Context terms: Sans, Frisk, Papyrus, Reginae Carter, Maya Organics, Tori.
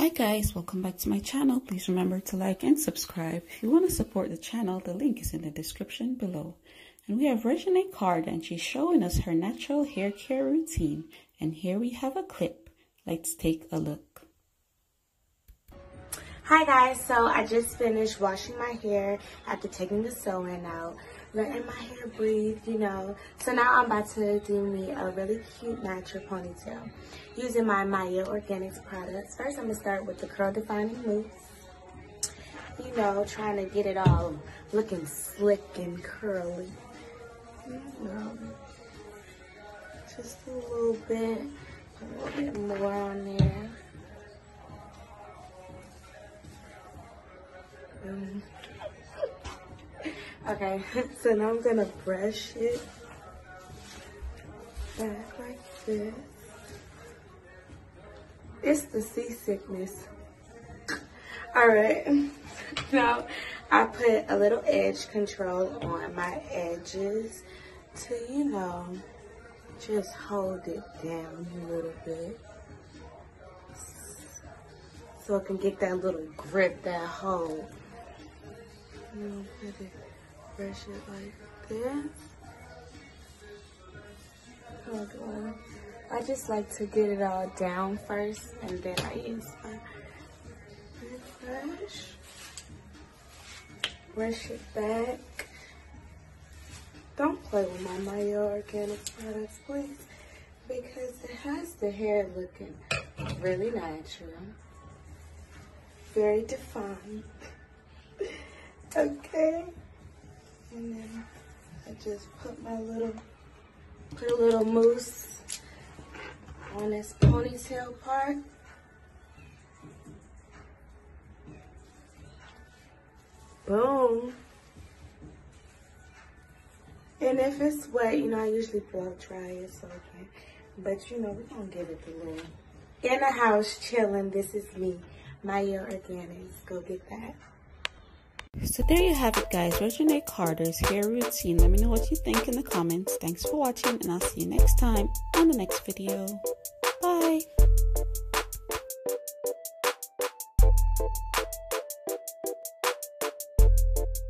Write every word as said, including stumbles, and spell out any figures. Hi guys, welcome back to my channel. Please remember to like and subscribe. If you want to support the channel, the link is in the description below. And we have Reginae Carter, and she's showing us her natural hair care routine. And here we have a clip. Let's take a look. Hi guys, so I just finished washing my hair after taking the sew-in out, letting my hair breathe, you know. So now I'm about to do me a really cute natural ponytail using my Maya Organics products. First, I'm going to start with the curl defining mousse. You know, trying to get it all looking slick and curly. You know, just a little bit, a little bit more on there. Mm. Okay, so now I'm gonna brush it back like this. It's the seasickness. All right, now I put a little edge control on my edges to, you know, just hold it down a little bit so I can get that little grip, that hold. I'm gonna put it, brush it like this. Hold on. I just like to get it all down first, and then I use my brush. Brush it back. Don't play with my Maya Organics products, please, because it has the hair looking really natural, very defined. Okay, and then I just put my little, put a little mousse on this ponytail part. Boom. And if it's wet, you know, I usually blow dry it, so I can, but you know, we're gonna give it the little. In the house, chilling, this is me, Maya Organics, go get that. So there you have it guys, Reginae Carter's hair routine. Let me know what you think in the comments. Thanks for watching, and I'll see you next time on the next video. Bye!